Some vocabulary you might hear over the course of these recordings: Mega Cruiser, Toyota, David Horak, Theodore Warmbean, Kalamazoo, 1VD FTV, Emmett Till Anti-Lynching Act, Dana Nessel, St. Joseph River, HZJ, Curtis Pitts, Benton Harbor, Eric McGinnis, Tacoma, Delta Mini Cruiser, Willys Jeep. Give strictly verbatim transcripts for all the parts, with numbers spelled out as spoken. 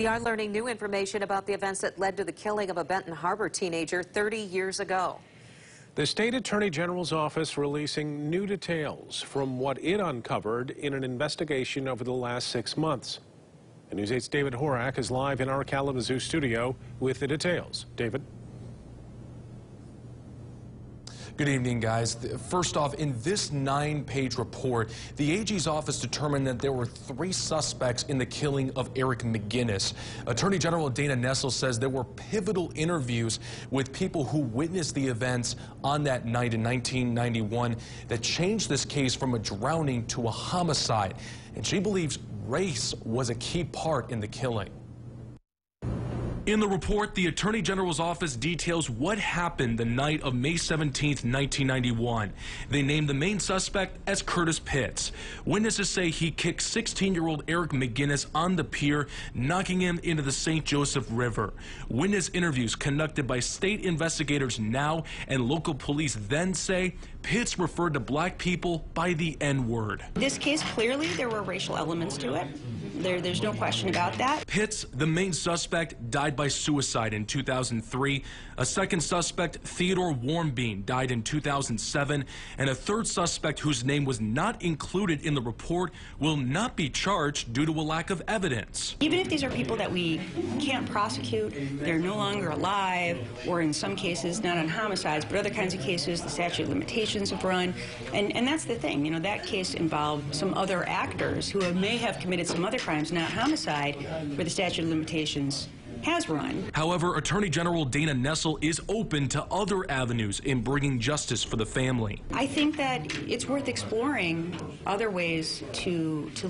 We are learning new information about the events that led to the killing of a Benton Harbor teenager thirty years ago. The state attorney general's office releasing new details from what it uncovered in an investigation over the last six months. And News eight's David Horak is live in our Kalamazoo studio with the details. David? Good evening, guys. First off, in this nine-page report, the A G's office determined that there were three suspects in the killing of Eric McGinnis. Attorney General Dana Nessel says there were pivotal interviews with people who witnessed the events on that night in nineteen ninety-one that changed this case from a drowning to a homicide. And she believes race was a key part in the killing. In the report, the Attorney General's office details what happened the night of May seventeenth, nineteen ninety-one. They named the main suspect as Curtis Pitts. Witnesses say he kicked sixteen-year-old Eric McGinnis on the pier, knocking him into the Saint Joseph River. Witness interviews conducted by state investigators now and local police then say Pitts referred to black people by the N word. This case, clearly there were racial elements to it. There, there's no question about that. Pitts, the main suspect, died by suicide in two thousand three. A second suspect, Theodore Warmbean, died in two thousand seven. And a third suspect, whose name was not included in the report, will not be charged due to a lack of evidence. Even if these are people that we can't prosecute, they're no longer alive, or in some cases, not on homicides, but other kinds of cases, the statute of limitations have run. And, and that's the thing, you know, that case involved some other actors who may have committed some other crimes, not homicide, where the statute of limitations has run. However, Attorney General Dana Nessel is open to other avenues in bringing justice for the family. I think that it's worth exploring other ways to to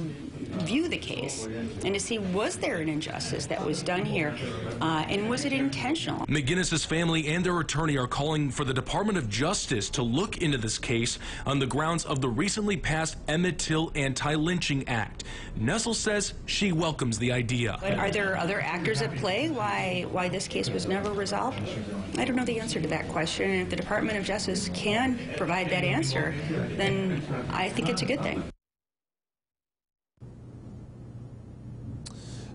view the case and to see, was there an injustice that was done here, uh, and was it intentional? McGinnis's family and their attorney are calling for the Department of Justice to look into this case on the grounds of the recently passed Emmett Till Anti-Lynching Act. Nessel says she welcomes the idea. But are there other actors at play? Why, why this case was never resolved? I don't know the answer to that question, and if the Department of Justice can provide that answer, then I think it's a good thing.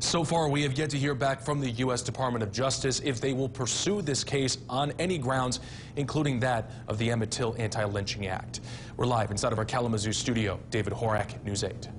So far, we have yet to hear back from the U S Department of Justice if they will pursue this case on any grounds, including that of the Emmett Till Anti-Lynching Act. We're live inside of our Kalamazoo studio. David Horak, News eight.